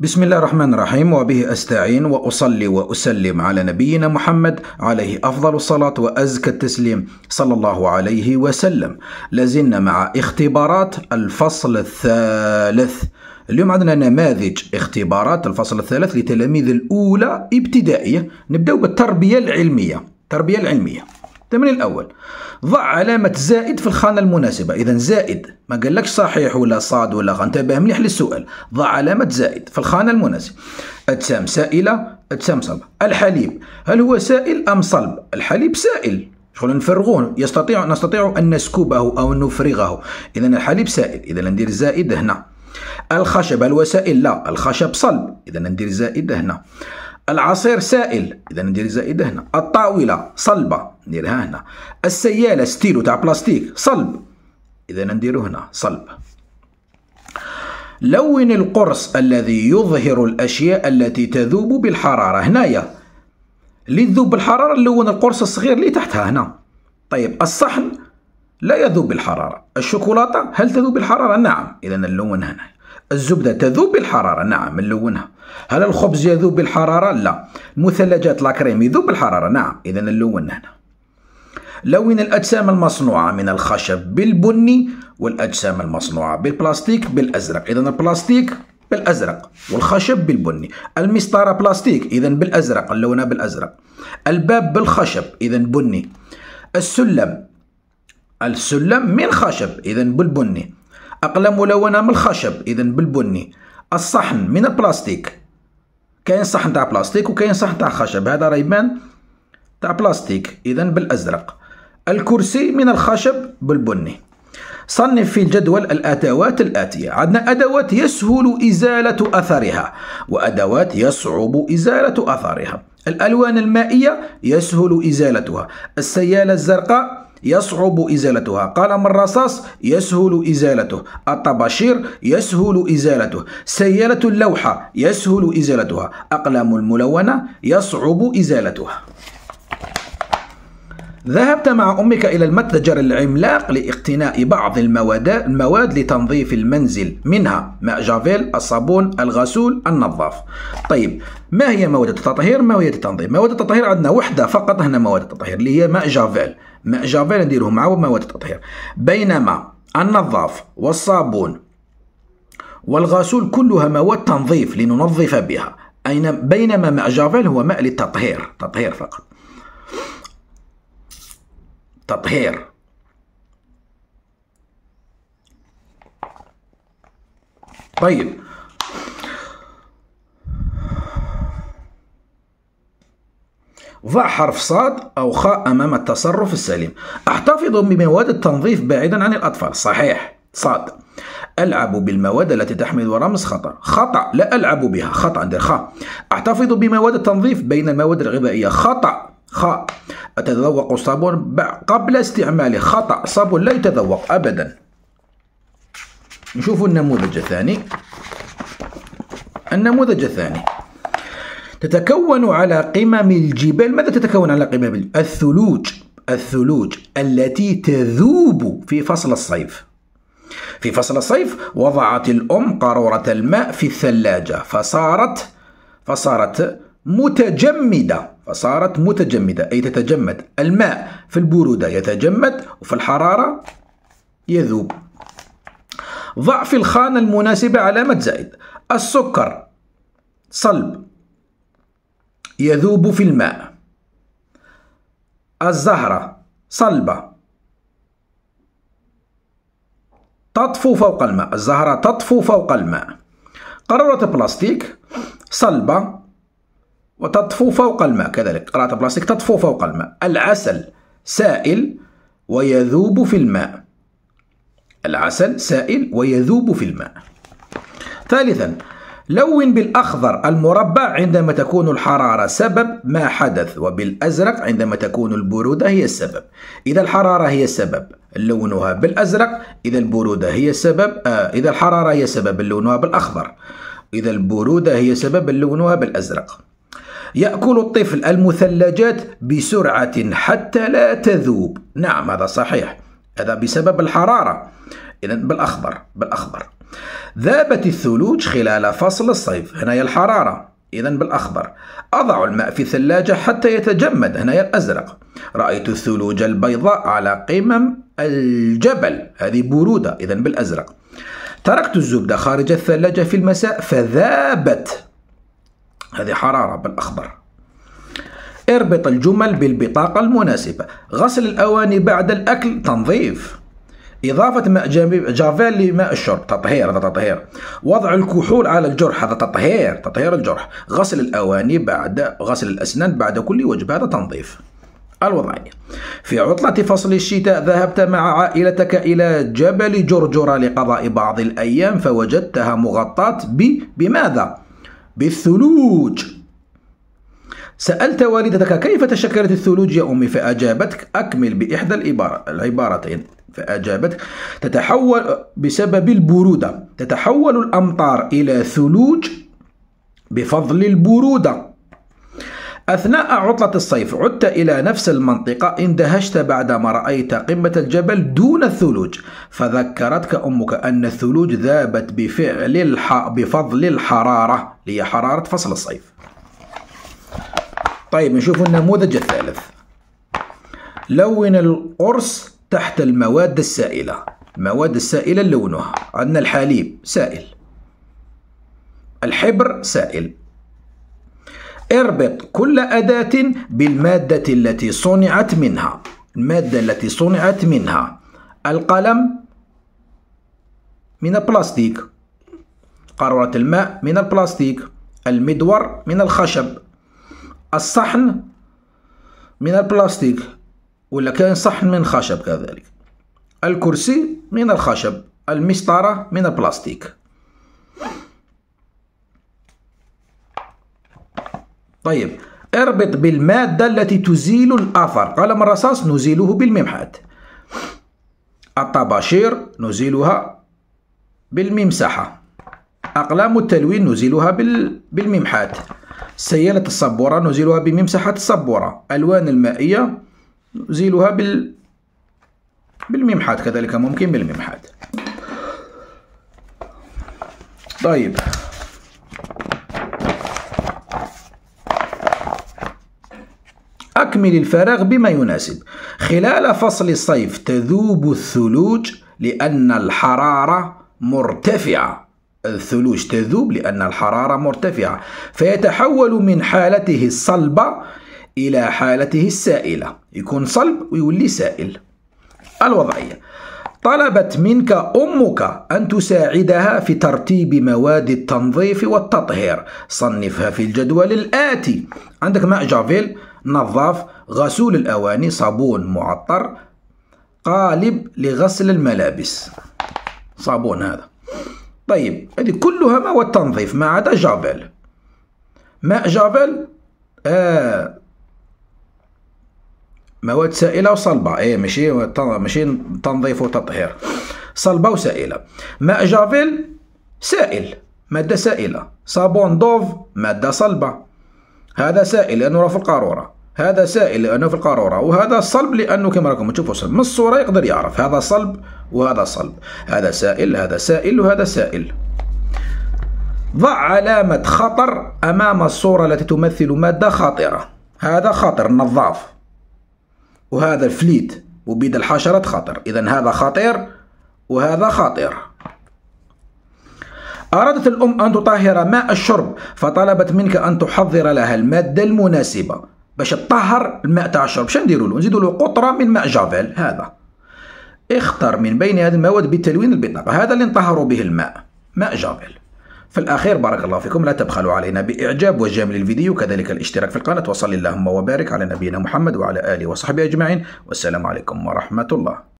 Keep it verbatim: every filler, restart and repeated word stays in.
بسم الله الرحمن الرحيم، وبه أستعين وأصلي وأسلم على نبينا محمد عليه أفضل الصلاة وأزكى التسليم صلى الله عليه وسلم. لازلنا مع اختبارات الفصل الثالث. اليوم عندنا نماذج اختبارات الفصل الثالث لتلاميذ الأولى ابتدائية. نبدأ بالتربية العلمية. التربية العلمية التمرين الأول: ضع علامة زائد في الخانة المناسبة. إذا زائد ما قالكش صحيح ولا صاد ولا غلط، انتبه مليح للسؤال. ضع علامة زائد في الخانة المناسبة. أجسام سائلة، أجسام صلبة. الحليب هل هو سائل أم صلب؟ الحليب سائل، شغل نفرغوه، يستطيع نستطيع أن نسكبه أو نفرغه، إذا الحليب سائل، إذا ندير زائد هنا. الخشب هل هو سائل؟ لا، الخشب صلب، إذا ندير زائد هنا. العصير سائل، إذا ندير زائد هنا. الطاولة صلبة، نديرها هنا. السيالة ستيلو تاع بلاستيك صلب، إذا نديرو هنا صلب. لون القرص الذي يظهر الأشياء التي تذوب بالحرارة. هنايا اللي تذوب بالحرارة نلون القرص الصغير اللي تحتها هنا. طيب الصحن لا يذوب بالحرارة. الشوكولاتة هل تذوب بالحرارة؟ نعم، إذا نلونها هنا. الزبدة تذوب بالحرارة، نعم نلونها. هل الخبز يذوب بالحرارة؟ لا. مثلجات لاكريم يذوب بالحرارة، نعم، إذا نلونها هنا. لون الأجسام المصنوعة من الخشب بالبني، والأجسام المصنوعة بالبلاستيك بالأزرق، إذا البلاستيك بالأزرق والخشب بالبني. المسطرة بلاستيك، إذا بالأزرق، اللونها بالأزرق. الباب بالخشب، إذا بني. السلم السلم من خشب، إذا بالبني. أقلام ملونة من الخشب، إذا بالبني. الصحن من البلاستيك، كاين صحن تاع بلاستيك وكاين صحن تاع خشب، هذا ريبان تاع بلاستيك، إذا بالأزرق. الكرسي من الخشب بالبني. صنف في الجدول الأدوات الآتية. عندنا أدوات يسهل إزالة أثرها، وأدوات يصعب إزالة أثرها. الألوان المائية يسهل إزالتها. السيالة الزرقاء يصعب إزالتها. قلم الرصاص يسهل إزالته. الطباشير يسهل إزالته. سيالة اللوحة يسهل إزالتها. أقلام الملونة يصعب إزالتها. ذهبت مع أمك إلى المتجر العملاق لاقتناء بعض المواد المواد لتنظيف المنزل، منها ماء جافيل، الصابون، الغسول، النظاف. طيب ما هي مواد التطهير؟ ما هي التنظيف؟ مواد التطهير عندنا وحدة فقط هنا، مواد التطهير اللي هي ماء جافيل. ماء جافيل نديره مع مواد التطهير. بينما النظاف والصابون والغسول كلها مواد تنظيف لننظف بها، بينما ماء جافيل هو ماء للتطهير، تطهير فقط. تطهير طيب ضع حرف صاد أو خاء أمام التصرف السليم. احتفظ بمواد التنظيف بعيدا عن الأطفال. صحيح صاد. ألعب بالمواد التي تحمل رمز خطر. خطأ لا ألعب بها، خطأ ندير خاء. احتفظ بمواد التنظيف بين المواد الغذائية. خطأ خاء. أتذوق الصابون قبل استعماله. خطأ، صابون لا يتذوق أبدا. نشوف النموذج الثاني. النموذج الثاني: تتكون على قمم الجبال. ماذا تتكون على قمم الجبال؟ الثلوج. الثلوج التي تذوب في فصل الصيف. في فصل الصيف وضعت الأم قارورة الماء في الثلاجة فصارت فصارت متجمدة. فصارت متجمدة أي تتجمد. الماء في البرودة يتجمد وفي الحرارة يذوب. ضع في الخانة المناسبة علامة زائد. السكر صلب يذوب في الماء. الزهرة صلبة تطفو فوق الماء. الزهرة تطفو فوق الماء. قارورة بلاستيك صلبة وتطفو فوق الماء كذلك. قارورة بلاستيك تطفو فوق الماء. العسل سائل ويذوب في الماء. العسل سائل ويذوب في الماء. ثالثا: لون بالأخضر المربع عندما تكون الحرارة سبب ما حدث، وبالأزرق عندما تكون البرودة هي السبب. إذا الحرارة هي السبب لونها بالأزرق، إذا البرودة هي السبب آه إذا الحرارة هي السبب لونها بالأخضر، إذا البرودة هي سبب لونها بالأزرق. يأكل الطفل المثلجات بسرعة حتى لا تذوب. نعم هذا صحيح، هذا بسبب الحرارة، إذا بالأخضر بالأخضر. ذابت الثلوج خلال فصل الصيف، هنايا الحرارة. إذا بالأخضر. أضع الماء في الثلاجة حتى يتجمد، هنايا الأزرق. رأيت الثلوج البيضاء على قمم الجبل، هذه برودة، إذا بالأزرق. تركت الزبدة خارج الثلاجة في المساء فذابت، هذه حرارة بالأخضر. اربط الجمل بالبطاقة المناسبة. غسل الأواني بعد الأكل تنظيف. إضافة ماء جافيل لماء الشرب، تطهير، هذا تطهير. وضع الكحول على الجرح، هذا تطهير، تطهير الجرح. غسل الأواني بعد غسل الأسنان بعد كل وجبة، هذا تنظيف. الوضعية: في عطلة فصل الشتاء ذهبت مع عائلتك إلى جبل جرجرة لقضاء بعض الأيام، فوجدتها مغطاة بماذا؟ بالثلوج. سألت والدتك كيف تشكلت الثلوج يا أمي، فأجابتك أكمل بإحدى العبارتين، فأجابتك تتحول بسبب البرودة، تتحول الأمطار إلى ثلوج بفضل البرودة. أثناء عطلة الصيف عدت إلى نفس المنطقة، اندهشت بعدما رأيت قمة الجبل دون الثلوج، فذكرتك أمك أن الثلوج ذابت بفعل الح... بفضل الحرارة، هي حرارة فصل الصيف. طيب نشوف النموذج الثالث. لون القرص تحت المواد السائلة. المواد السائلة لونها، عندنا الحليب سائل، الحبر سائل. اربط كل أداة بالمادة التي صنعت منها، المادة التي صنعت منها. القلم من البلاستيك، قارورة الماء من البلاستيك، المدور من الخشب، الصحن من البلاستيك، ولا كان صحن من خشب كذلك، الكرسي من الخشب، المسطرة من البلاستيك. طيب اربط بالمادة التي تزيل الأثر. قلم الرصاص نزيله بالممحات، الطباشير نزيلها بالممسحة، أقلام التلوين نزيلها بالممحات، سيالة الصبورة نزيلها بممسحة الصبورة، ألوان المائية نزيلها بال... بالممحات كذلك، ممكن بالممحات. طيب أكمل الفراغ بما يناسب. خلال فصل الصيف تذوب الثلوج لأن الحرارة مرتفعة، الثلوج تذوب لأن الحرارة مرتفعة، فيتحول من حالته الصلبة إلى حالته السائلة، يكون صلب ويولي سائل. الوضعية: طلبت منك أمك أن تساعدها في ترتيب مواد التنظيف والتطهير، صنفها في الجدول الآتي. عندك ماء جافيل، نظاف، غسول الأواني، صابون معطر، قالب لغسل الملابس، صابون هذا. طيب هذه كلها مواد تنظيف ما عدا جافيل. ماء جافيل آه مواد سائلة وصلبة، إيه ماشي ماشي تنظيف وتطهير، صلبة وسائلة. ماء جافيل سائل، مادة سائلة. صابون دوف مادة صلبة، هذا سائل لأنه في القارورة، هذا سائل لأنه في القارورة، وهذا صلب لأنه كما راكم تشوفوا صلب. من الصورة يقدر يعرف هذا صلب وهذا صلب، هذا سائل، هذا سائل، وهذا سائل. ضع علامة خطر أمام الصورة التي تمثل مادة خطرة. هذا خطر النظاف، وهذا الفليت وبيد الحشرات خطر، إذا هذا خطير وهذا خطير. أرادت الأم أن تطهر ماء الشرب، فطلبت منك أن تحضر لها المادة المناسبة باش تطهر الماء تاع الشرب. شنو نديروا له؟ نزيدوا له قطرة من ماء جافيل، هذا اختر من بين هذه المواد بتلوين البطاقة، هذا اللي نطهروا به الماء، ماء جافيل. في الأخير بارك الله فيكم، لا تبخلوا علينا بإعجاب وجمل الفيديو، كذلك الاشتراك في القناة، وصلي اللهم وبارك على نبينا محمد وعلى آله وصحبه أجمعين، والسلام عليكم ورحمة الله.